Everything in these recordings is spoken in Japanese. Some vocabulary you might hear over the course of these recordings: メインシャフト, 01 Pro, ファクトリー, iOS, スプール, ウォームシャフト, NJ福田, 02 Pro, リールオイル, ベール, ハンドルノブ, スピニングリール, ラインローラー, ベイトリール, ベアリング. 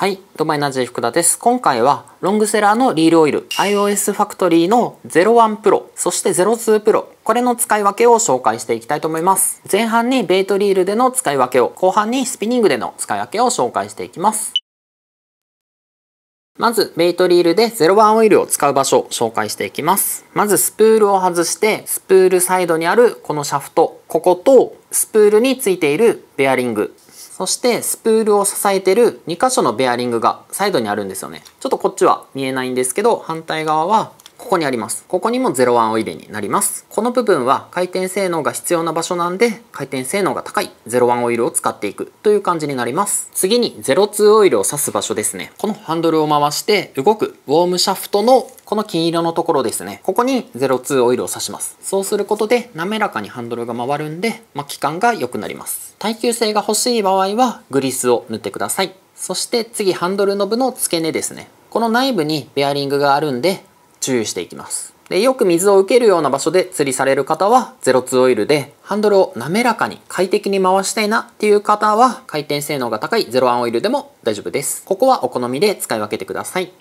はい、どうもNJ福田です。今回はロングセラーのリールオイル iOS ファクトリーの01 Pro、そして02 Pro、これの使い分けを紹介していきたいと思います。前半にベイトリールでの使い分けを、後半にスピニングでの使い分けを紹介していきます。まず、ベイトリールで01オイルを使う場所を紹介していきます。まず、スプールを外して、スプールサイドにあるこのシャフト、こことスプールについているベアリング、そしてスプールを支えてる2箇所のベアリングがサイドにあるんですよね。ちょっとこっちは見えないんですけど、反対側はここにあります。ここにも01オイルになります。この部分は回転性能が必要な場所なんで、回転性能が高い01オイルを使っていくという感じになります。次に02オイルを挿す場所ですね。このハンドルを回して動くウォームシャフトのこの金色のところですね。ここに02オイルを挿します。そうすることで滑らかにハンドルが回るんで、機感が良くなります。耐久性が欲しい場合はグリスを塗ってください。そして次、ハンドルノブの付け根ですね。この内部にベアリングがあるんで注意していきます。で、よく水を受けるような場所で釣りされる方は02オイルで、ハンドルを滑らかに快適に回したいなっていう方は回転性能が高い01オイルでも大丈夫です。ここはお好みで使い分けてください。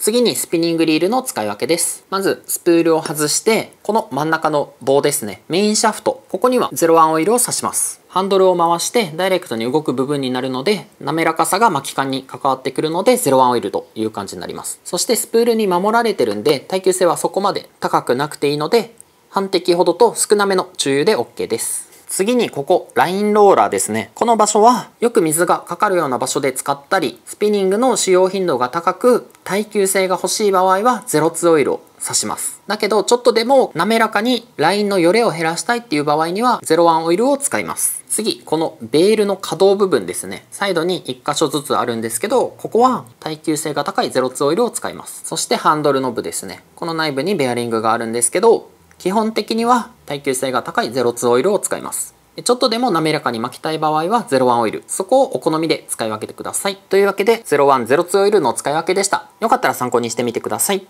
次にスピニングリールの使い分けです。まずスプールを外して、この真ん中の棒ですね。メインシャフト。ここには01オイルを挿します。ハンドルを回してダイレクトに動く部分になるので、滑らかさが巻き感に関わってくるので01オイルという感じになります。そしてスプールに守られてるんで、耐久性はそこまで高くなくていいので、半滴ほどと少なめの注油で OK です。次にここ、ラインローラーですね。この場所はよく水がかかるような場所で使ったり、スピニングの使用頻度が高く、耐久性が欲しい場合は02オイルを挿します。だけど、ちょっとでも滑らかにラインのよれを減らしたいっていう場合には01オイルを使います。次、このベールの可動部分ですね。サイドに1箇所ずつあるんですけど、ここは耐久性が高い02オイルを使います。そしてハンドルノブですね。この内部にベアリングがあるんですけど、基本的には耐久性が高い02オイルを使います。ちょっとでも滑らかに巻きたい場合は01オイル。そこをお好みで使い分けてください。というわけで01、02オイルの使い分けでした。よかったら参考にしてみてください。